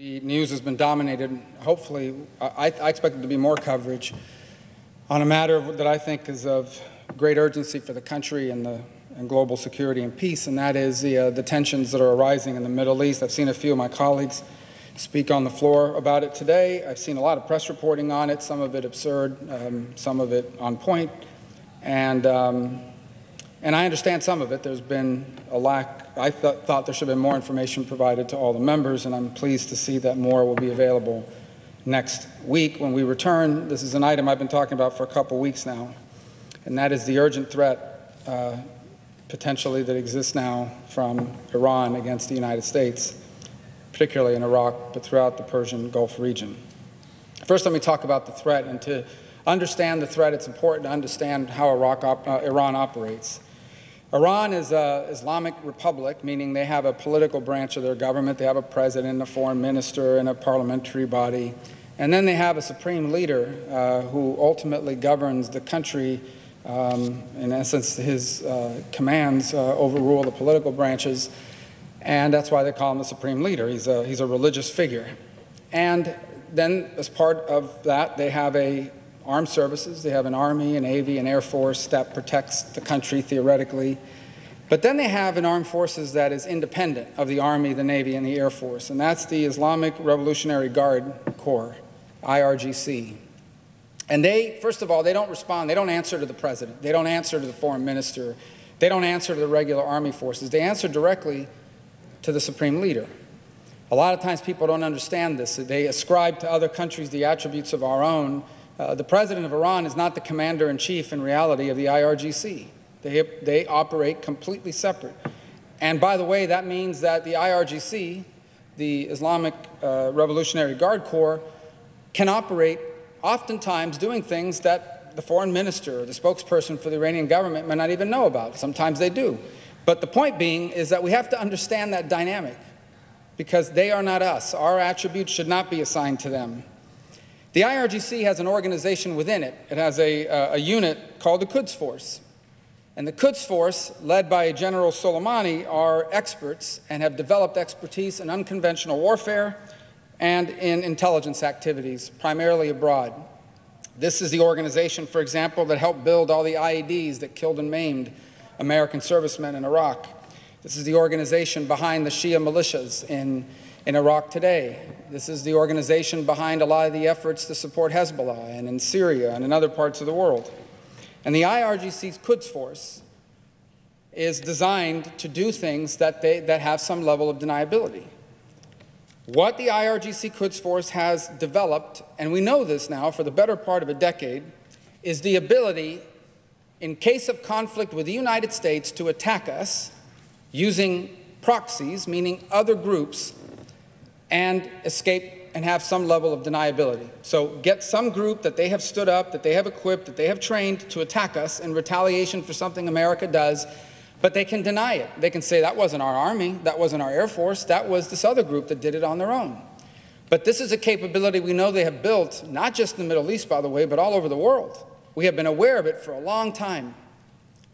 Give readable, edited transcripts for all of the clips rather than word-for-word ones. The news has been dominated. Hopefully, I expect there to be more coverage on a matter that I think is of great urgency for the country and global security and peace, and that is the tensions that are arising in the Middle East. I've seen a few of my colleagues speak on the floor about it today. I've seen a lot of press reporting on it, some of it absurd, some of it on point, and I understand some of it. There's been a lack. I thought there should have been more information provided to all the members, and I'm pleased to see that more will be available next week when we return. This is an item I've been talking about for a couple weeks now, and that is the urgent threat potentially that exists now from Iran against the United States, particularly in Iraq, but throughout the Persian Gulf region. First, let me talk about the threat, and to understand the threat, it's important to understand how Iran operates. Iran is an Islamic republic, meaning they have a political branch of their government. They have a president, a foreign minister, and a parliamentary body. And then they have a supreme leader who ultimately governs the country. In essence, his commands overrule the political branches, and that's why they call him the supreme leader. He's a religious figure. And then as part of that, they have armed services. They have an army, a navy, an air force that protects the country theoretically. But then they have an armed forces that is independent of the army, the navy, and the air force, and that's the Islamic Revolutionary Guard Corps, IRGC. And they, first of all, they don't respond. They don't answer to the president. They don't answer to the foreign minister. They don't answer to the regular army forces. They answer directly to the supreme leader. A lot of times people don't understand this. They ascribe to other countries the attributes of our own. The president of Iran is not the commander-in-chief, in reality, of the IRGC. They operate completely separate. And by the way, that means that the IRGC, the Islamic Revolutionary Guard Corps, can operate oftentimes doing things that the foreign minister or the spokesperson for the Iranian government may not even know about. Sometimes they do. But the point being is that we have to understand that dynamic, because they are not us. Our attributes should not be assigned to them. The IRGC has an organization within it. It has a unit called the Quds Force. And the Quds Force, led by General Soleimani, are experts and have developed expertise in unconventional warfare and in intelligence activities, primarily abroad. This is the organization, for example, that helped build all the IEDs that killed and maimed American servicemen in Iraq. This is the organization behind the Shia militias in Iraq today. This is the organization behind a lot of the efforts to support Hezbollah and in Syria and in other parts of the world. And the IRGC's Quds Force is designed to do things that have some level of deniability. What the IRGC Quds Force has developed, and we know this now for the better part of a decade, is the ability, in case of conflict with the United States, to attack us using proxies, meaning other groups, and escape and have some level of deniability. So get some group that they have stood up, that they have equipped, that they have trained to attack us in retaliation for something America does, but they can deny it. They can say, that wasn't our army, that wasn't our air force, that was this other group that did it on their own. But this is a capability we know they have built, not just in the Middle East, by the way, but all over the world. We have been aware of it for a long time.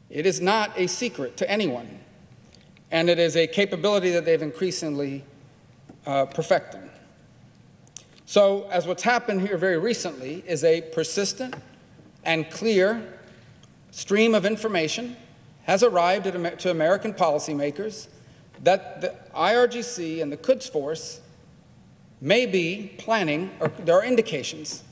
It is not a secret to anyone. And it is a capability that they've increasingly perfected. So, as what's happened here very recently is a persistent and clear stream of information has arrived to American policymakers that the IRGC and the Quds Force may be planning, or there are indications,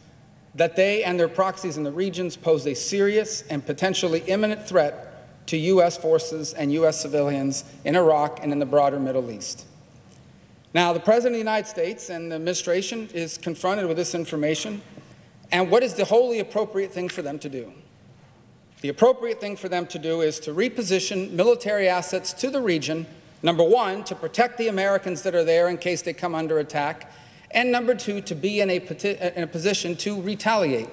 that they and their proxies in the regions pose a serious and potentially imminent threat to U.S. forces and U.S. civilians in Iraq and in the broader Middle East. Now, the President of the United States and the administration is confronted with this information, and what is the wholly appropriate thing for them to do? The appropriate thing for them to do is to reposition military assets to the region, number one, to protect the Americans that are there in case they come under attack, and number two, to be in a position to retaliate.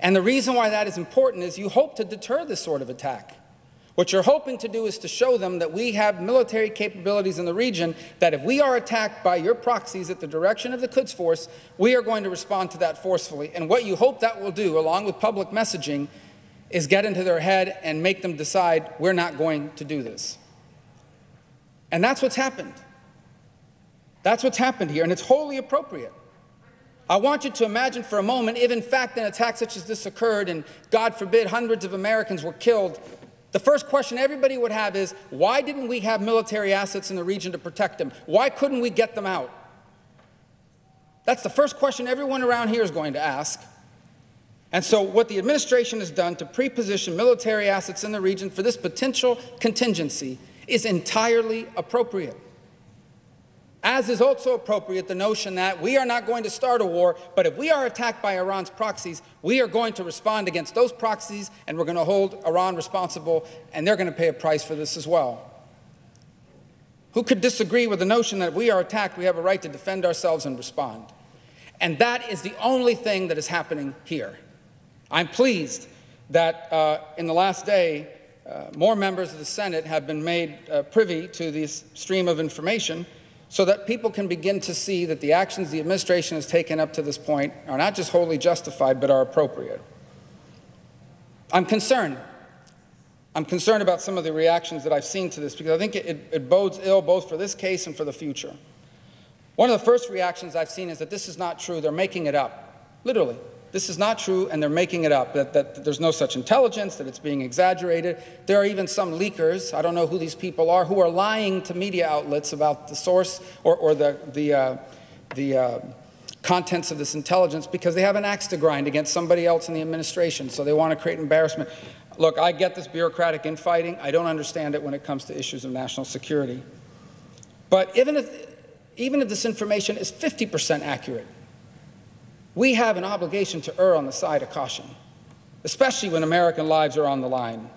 And the reason why that is important is you hope to deter this sort of attack. What you're hoping to do is to show them that we have military capabilities in the region, that if we are attacked by your proxies at the direction of the Quds Force, we are going to respond to that forcefully. And what you hope that will do, along with public messaging, is get into their head and make them decide, we're not going to do this. And that's what's happened. That's what's happened here, and it's wholly appropriate. I want you to imagine for a moment if, in fact, an attack such as this occurred and, God forbid, hundreds of Americans were killed, the first question everybody would have is, why didn't we have military assets in the region to protect them? Why couldn't we get them out? That's the first question everyone around here is going to ask. And so what the administration has done to pre-position military assets in the region for this potential contingency is entirely appropriate. As is also appropriate the notion that we are not going to start a war, but if we are attacked by Iran's proxies, we are going to respond against those proxies, and we're going to hold Iran responsible, and they're going to pay a price for this as well. Who could disagree with the notion that if we are attacked, we have a right to defend ourselves and respond? And that is the only thing that is happening here. I'm pleased that in the last day, more members of the Senate have been made privy to this stream of information, so that people can begin to see that the actions the administration has taken up to this point are not just wholly justified, but are appropriate. I'm concerned. I'm concerned about some of the reactions that I've seen to this, because I think it bodes ill both for this case and for the future. One of the first reactions I've seen is that this is not true, they're making it up. Literally, this is not true and they're making it up, that there's no such intelligence, that it's being exaggerated. There are even some leakers, I don't know who these people are, who are lying to media outlets about the source or the contents of this intelligence because they have an axe to grind against somebody else in the administration, so they want to create embarrassment. Look, I get this bureaucratic infighting. I don't understand it when it comes to issues of national security. But even if this information is 50% accurate, we have an obligation to err on the side of caution, especially when American lives are on the line.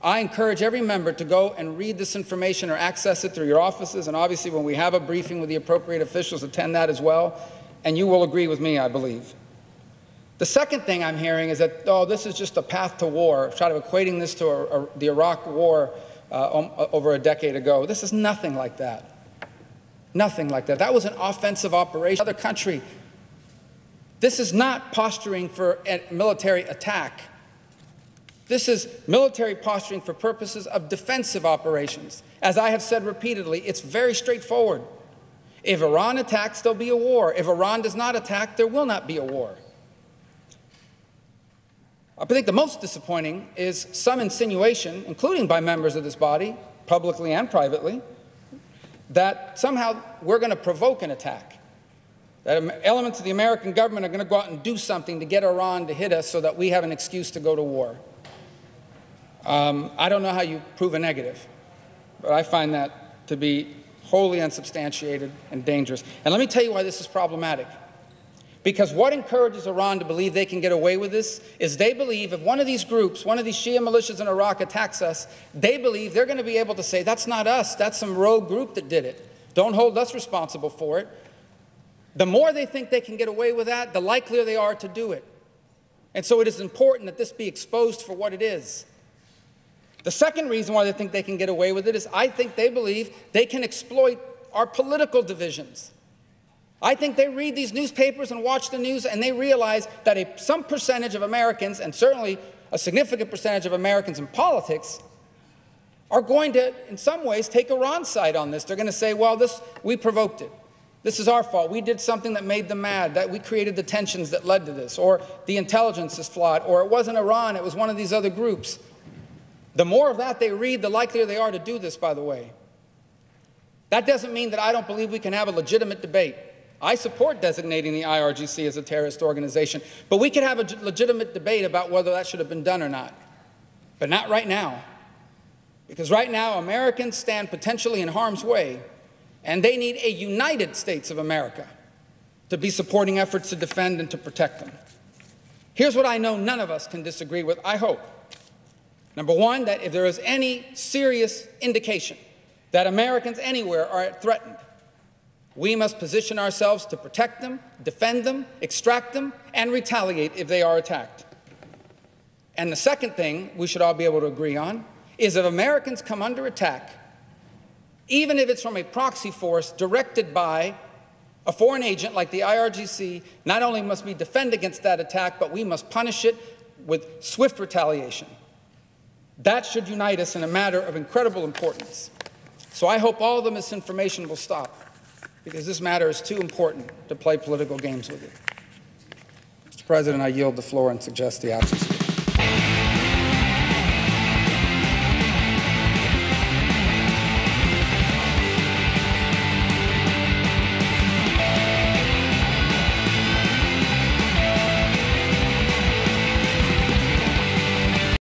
I encourage every member to go and read this information or access it through your offices, and obviously when we have a briefing with the appropriate officials, attend that as well, and you will agree with me, I believe. The second thing I'm hearing is that, oh, this is just a path to war, sort of equating this to the Iraq war over a decade ago. This is nothing like that. Nothing like that. That was an offensive operation in another country. This is not posturing for a military attack. This is military posturing for purposes of defensive operations. As I have said repeatedly, it's very straightforward. If Iran attacks, there'll be a war. If Iran does not attack, there will not be a war. I think the most disappointing is some insinuation, including by members of this body, publicly and privately, that somehow we're going to provoke an attack. That elements of the American government are going to go out and do something to get Iran to hit us so that we have an excuse to go to war. I don't know how you prove a negative, but I find that to be wholly unsubstantiated and dangerous. And let me tell you why this is problematic. Because what encourages Iran to believe they can get away with this is they believe if one of these groups, one of these Shia militias in Iraq attacks us, they believe they're going to be able to say, that's not us, that's some rogue group that did it. Don't hold us responsible for it. The more they think they can get away with that, the likelier they are to do it. And so it is important that this be exposed for what it is. The second reason why they think they can get away with it is I think they believe they can exploit our political divisions. I think they read these newspapers and watch the news and they realize that some percentage of Americans, and certainly a significant percentage of Americans in politics, are going to, in some ways, take Iran's side on this. They're going to say, well, we provoked it. This is our fault. We did something that made them mad, that we created the tensions that led to this, or the intelligence is flawed, or it wasn't Iran, it was one of these other groups. The more of that they read, the likelier they are to do this, by the way. That doesn't mean that I don't believe we can have a legitimate debate. I support designating the IRGC as a terrorist organization, but we can have a legitimate debate about whether that should have been done or not. But not right now. Because right now, Americans stand potentially in harm's way. And they need a United States of America to be supporting efforts to defend and to protect them. Here's what I know none of us can disagree with, I hope. Number one, that if there is any serious indication that Americans anywhere are threatened, we must position ourselves to protect them, defend them, extract them, and retaliate if they are attacked. And the second thing we should all be able to agree on is if Americans come under attack, even if it's from a proxy force directed by a foreign agent like the IRGC, not only must we defend against that attack, but we must punish it with swift retaliation. That should unite us in a matter of incredible importance. So I hope all the misinformation will stop. because this matter is too important to play political games with it. Mr. President, I yield the floor and suggest the absence of it.